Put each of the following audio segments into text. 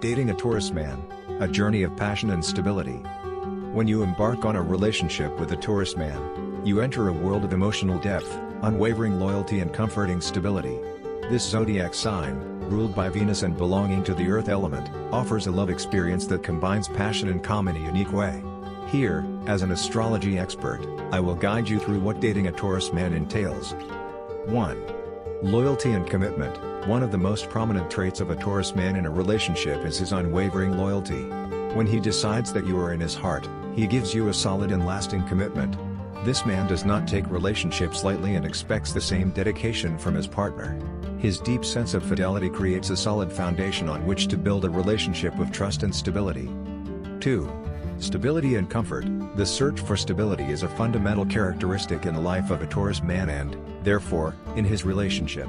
Dating a Taurus man, a journey of passion and stability. When you embark on a relationship with a Taurus man, you enter a world of emotional depth, unwavering loyalty and comforting stability. This zodiac sign, ruled by Venus and belonging to the earth element, offers a love experience that combines passion and calm in a unique way. Here, as an astrology expert, I will guide you through what dating a Taurus man entails. 1. Loyalty and commitment. One of the most prominent traits of a Taurus man in a relationship is his unwavering loyalty. When he decides that you are in his heart, he gives you a solid and lasting commitment. This man does not take relationships lightly and expects the same dedication from his partner. His deep sense of fidelity creates a solid foundation on which to build a relationship of trust and stability. 2. Stability and comfort. The search for stability is a fundamental characteristic in the life of a Taurus man and, therefore, in his relationship.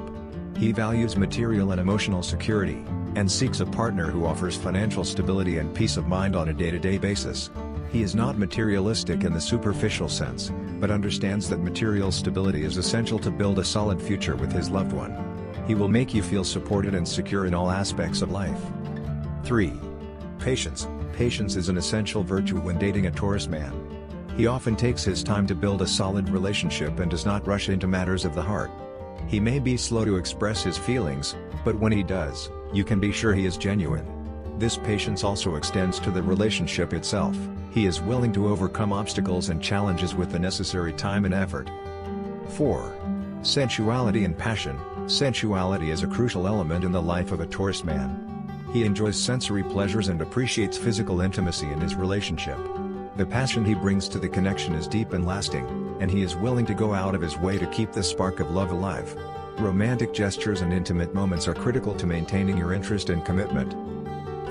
He values material and emotional security, and seeks a partner who offers financial stability and peace of mind on a day-to-day basis. He is not materialistic in the superficial sense, but understands that material stability is essential to build a solid future with his loved one. He will make you feel supported and secure in all aspects of life. 3. Patience. Patience is an essential virtue when dating a Taurus man. He often takes his time to build a solid relationship and does not rush into matters of the heart. He may be slow to express his feelings, but when he does, you can be sure he is genuine. This patience also extends to the relationship itself. He is willing to overcome obstacles and challenges with the necessary time and effort. 4. Sensuality and passion. Sensuality is a crucial element in the life of a Taurus man. He enjoys sensory pleasures and appreciates physical intimacy in his relationship. The passion he brings to the connection is deep and lasting, and he is willing to go out of his way to keep the spark of love alive. Romantic gestures and intimate moments are critical to maintaining your interest and commitment.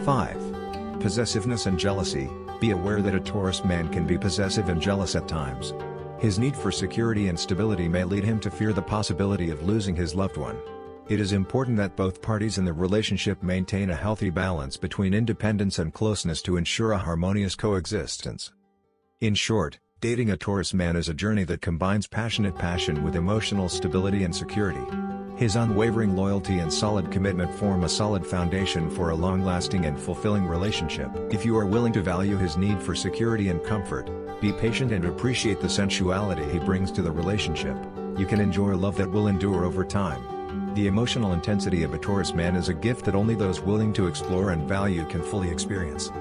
5. Possessiveness and jealousy. Be aware that a Taurus man can be possessive and jealous at times. His need for security and stability may lead him to fear the possibility of losing his loved one. It is important that both parties in the relationship maintain a healthy balance between independence and closeness to ensure a harmonious coexistence. In short, dating a Taurus man is a journey that combines passion with emotional stability and security. His unwavering loyalty and solid commitment form a solid foundation for a long-lasting and fulfilling relationship. If you are willing to value his need for security and comfort, be patient and appreciate the sensuality he brings to the relationship, you can enjoy a love that will endure over time. The emotional intensity of a Taurus man is a gift that only those willing to explore and value can fully experience.